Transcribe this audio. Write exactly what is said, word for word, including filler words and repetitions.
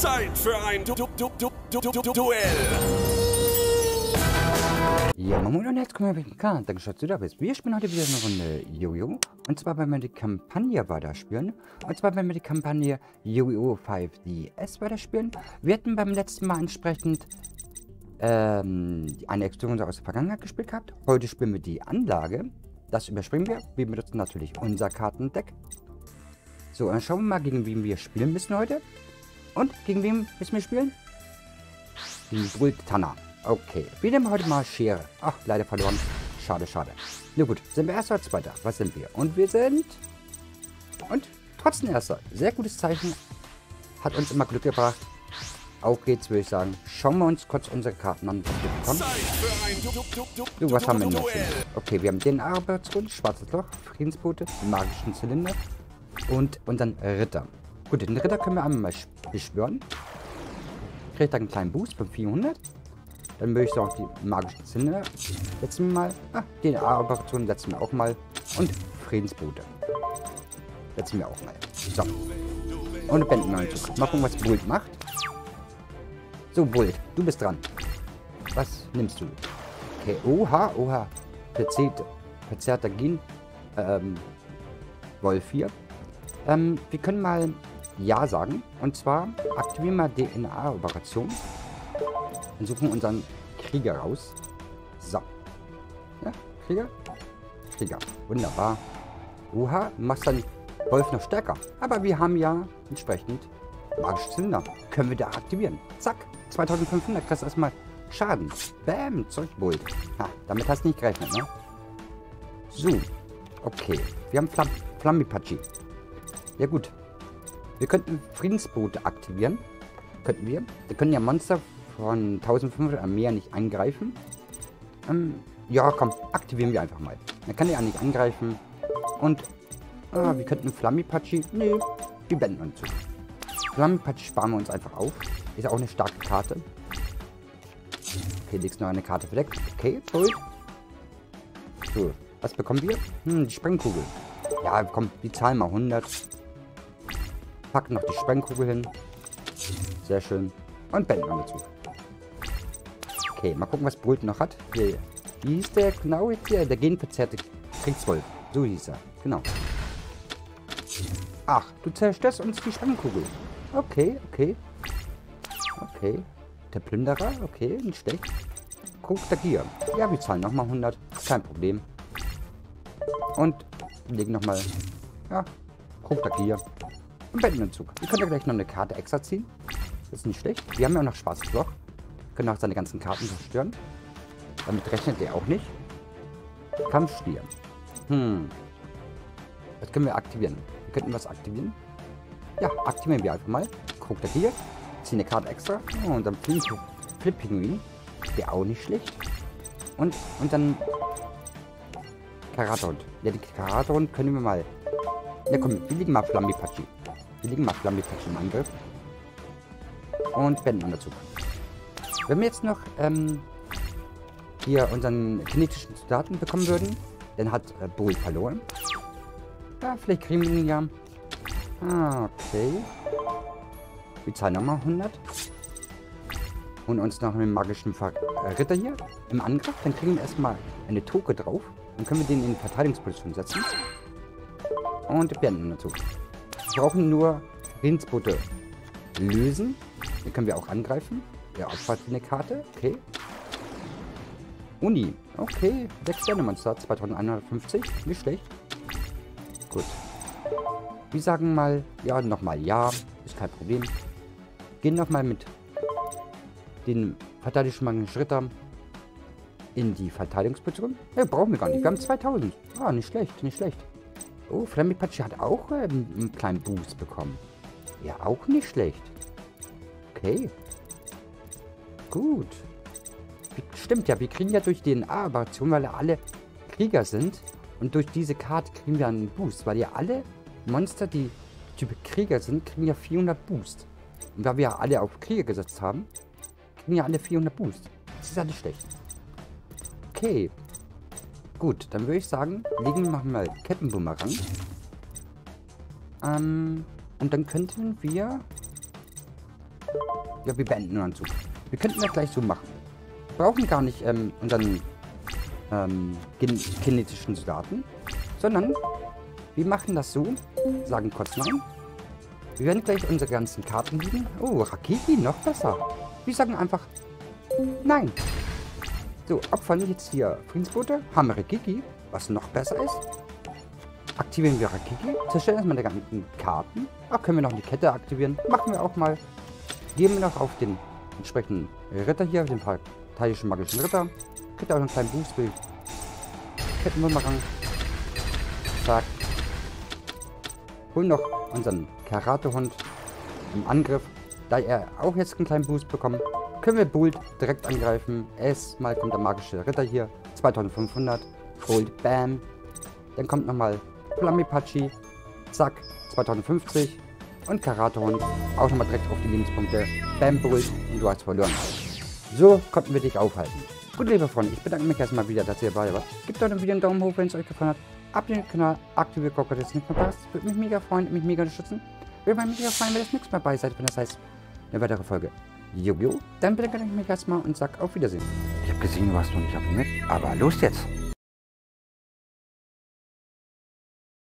Zeit für ein Duell. Ja, Mammut und jetzt kommen wir mit Karten. Danke, dass du da bist. Wir spielen heute wieder eine Runde Yo-Yo. Und zwar werden wir die Kampagne weiterspielen. Und zwar werden wir die Kampagne Yo-Yo fünf D S weiterspielen. Wir hatten beim letzten Mal entsprechend ähm, eine Explosion aus der Vergangenheit gespielt gehabt. Heute spielen wir die Anlage. Das überspringen wir. Wir benutzen natürlich unser Kartendeck. So, dann schauen wir mal, gegen wen wir spielen müssen heute. Und gegen wen müssen wir spielen? Gegen Bolt Tanner. Okay, wir nehmen heute mal Schere. Ach, leider verloren. Schade, schade. Na gut, sind wir Erster oder Zweiter? Was sind wir? Und wir sind... Und trotzdem Erster. Sehr gutes Zeichen. Hat uns immer Glück gebracht. Auf geht's, würde ich sagen. Schauen wir uns kurz unsere Karten an, was wir bekommen. So, was haben wir noch? Okay, wir haben den D N A-Operation, schwarzes Loch, Friedensbote, magischen Zylinder. Und unseren Ritter. Gut, den Ritter können wir einmal beschwören. Kriegt da einen kleinen Boost von vierhundert. Dann möchte ich auch die magischen Zinne setzen wir mal. Ah, D N A-Operation setzen wir auch mal. Und Friedensbote setzen wir auch mal. So. Und Bänden neunzig. Mal gucken, was Bolt macht. So, Bolt, du bist dran. Was nimmst du? Okay, oha, oha. Verzerrter, verzerrter Gen. Ähm, Wolf hier. Ähm, wir können mal Ja sagen. Und zwar aktivieren wir D N A-Operation. Dann suchen wir unseren Krieger raus. So. Ja, Krieger? Krieger. Wunderbar. Oha, machst dann Wolf noch stärker. Aber wir haben ja entsprechend magische Zylinder. Können wir da aktivieren. Zack. zweitausendfünfhundert kriegst du erstmal Schaden. Bäm, Zeugbold. Ha, damit hast du nicht gerechnet, ne? So. Okay. Wir haben Flamm Flammipachi. Ja gut. Wir könnten Friedensbote aktivieren. Könnten wir. Wir können ja Monster von eintausendfünfhundert am Meer nicht angreifen. Ähm, ja, komm. Aktivieren wir einfach mal. Dann kann er ja nicht angreifen. Und äh, wir könnten Flammipachi. Nee, wir blenden uns zu. Flammipachi sparen wir uns einfach auf. Ist ja auch eine starke Karte. Okay, legst noch eine Karte verdeckt. Okay, voll. So, was bekommen wir? Hm, die Sprengkugel. Ja, komm, die Zahl mal hundert. Packen noch die Sprengkugel hin. Sehr schön. Und Bänden noch dazu. Okay, mal gucken, was Bolt noch hat. Hier, wie hieß der? Genau, jetzt hier. Der genverzerrte Kriegswolf. So hieß er. Genau. Ach, du zerstörst uns die Sprengkugel. Okay, okay. Okay. Der Plünderer. Okay, nicht schlecht. Guck, der Gier. Ja, wir zahlen nochmal hundert. Kein Problem. Und legen nochmal. Ja, guck, der Gier. Und Bettenentzug. Wir können ja gleich noch eine Karte extra ziehen. Das ist nicht schlecht. Wir haben ja auch noch schwarzes Loch. Wir können auch seine ganzen Karten zerstören. Damit rechnet er auch nicht. Kampfstier. Hm. Was können wir aktivieren? Wir könnten was aktivieren. Ja, aktivieren wir einfach mal. Guck da hier. Ziehen eine Karte extra. Oh, und dann Flip-Pinguin. Der auch nicht schlecht. Und, und dann Karate-Hund. Ja, die Karate-Hund können wir mal. Ja komm, wir legen mal Flammipachi. Wir legen mal Flammitatsch im Angriff. Und wenden an dazu. Wenn wir jetzt noch ähm, hier unseren kinetischen Soldaten bekommen würden, dann hat äh, Bolt verloren. Ja, vielleicht kriegen wir ihn ja. Ah, okay. Wir zahlen nochmal hundert. Und uns noch einen magischen Ver äh, Ritter hier im Angriff. Dann kriegen wir erstmal eine Toke drauf. Dann können wir den in Verteidigungsposition setzen. Und wenden dazu. Wir brauchen nur Friedensbote lösen. Den können wir auch angreifen. Der opfert eine Karte. Okay. Uni. Okay. sechs Sterne Monster. zweitausendeinhundertfünfzig. Nicht schlecht. Gut. Wir sagen mal, ja, nochmal ja. Ist kein Problem. Gehen nochmal mit den verteidigungsmangel Ritter in die Verteidigungsposition. Ja, brauchen wir gar nicht. Wir haben zweitausend. Ah, nicht schlecht. Nicht schlecht. Oh, Flammipachi hat auch ähm, einen kleinen Boost bekommen. Ja, auch nicht schlecht. Okay. Gut. Stimmt ja, wir kriegen ja durch D N A-Operation, weil ja alle Krieger sind. Und durch diese Karte kriegen wir einen Boost, weil ja alle Monster, die Typ Krieger sind, kriegen ja vierhundert Boost. Und weil wir ja alle auf Krieger gesetzt haben, kriegen ja alle vierhundert Boost. Das ist ja nicht schlecht. Okay. Gut, dann würde ich sagen, legen wir mal Kettenbumerang. Ähm, und dann könnten wir Ja, wir beenden unseren Zug. Wir könnten das gleich so machen. Wir brauchen gar nicht ähm, unseren ähm, kinetischen Soldaten, sondern wir machen das so, sagen kurz nein. Wir werden gleich unsere ganzen Karten liegen. Oh, Raketi, noch besser. Wir sagen einfach nein. So, opfern jetzt hier Friedensboote. Haben wir Rakiki, was noch besser ist. Aktivieren wir Rakiki. Zerstören erstmal die ganzen Karten. Ah, können wir noch eine Kette aktivieren. Machen wir auch mal. Gehen wir noch auf den entsprechenden Ritter hier, den parteiischen magischen Ritter. Kriegt auch noch einen kleinen Boost für Kettenbumerang. Zack. Holen noch unseren Karate-Hund im Angriff. Da er auch jetzt einen kleinen Boost bekommt, können wir Bolt direkt angreifen. Erstmal kommt der magische Ritter hier. zweitausendfünfhundert. Bolt, bam. Dann kommt nochmal Flammipachi. Zack. zweitausendfünfzig. Und Karate-Hund. Auch nochmal direkt auf die Lebenspunkte. Bam, Bolt. Und du hast verloren. So konnten wir dich aufhalten. Gut, liebe Freunde, ich bedanke mich erstmal wieder, dass ihr dabei wart. Gebt doch dem Video einen Daumen hoch, wenn es euch gefallen hat. Abonniert den Kanal, aktiviert Glocke, dass ihr nicht mehr passt. Würde mich mega freuen, mich mega unterstützen. Würde mich mega freuen, wenn ihr nichts mehr bei seid, wenn das heißt, eine weitere Folge Yo-Yo. Dann bedanke ich mich erstmal und sag auf Wiedersehen. Ich habe gesehen, du warst noch nicht auf dem Netz, aber los jetzt!